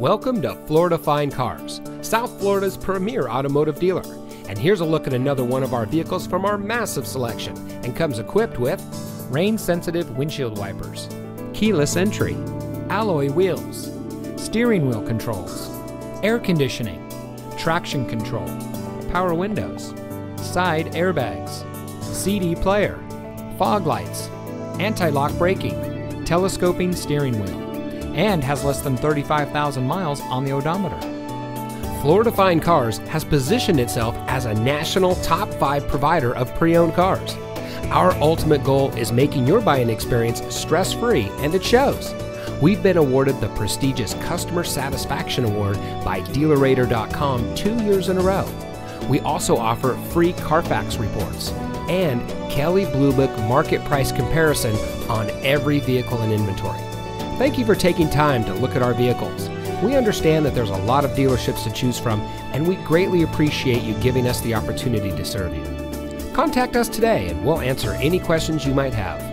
Welcome to Florida Fine Cars, South Florida's premier automotive dealer. And here's a look at another one of our vehicles from our massive selection, and comes equipped with rain-sensitive windshield wipers, keyless entry, alloy wheels, steering wheel controls, air conditioning, traction control, power windows, side airbags, CD player, fog lights, anti-lock braking, telescoping steering wheel, and has less than 35,000 miles on the odometer. Florida Fine Cars has positioned itself as a national top 5 provider of pre-owned cars. Our ultimate goal is making your buying experience stress-free, and it shows. We've been awarded the prestigious Customer Satisfaction Award by DealerRater.com 2 years in a row. We also offer free Carfax reports and Kelly Blue Book market price comparison on every vehicle in inventory. Thank you for taking time to look at our vehicles. We understand that there's a lot of dealerships to choose from, and we greatly appreciate you giving us the opportunity to serve you. Contact us today and we'll answer any questions you might have.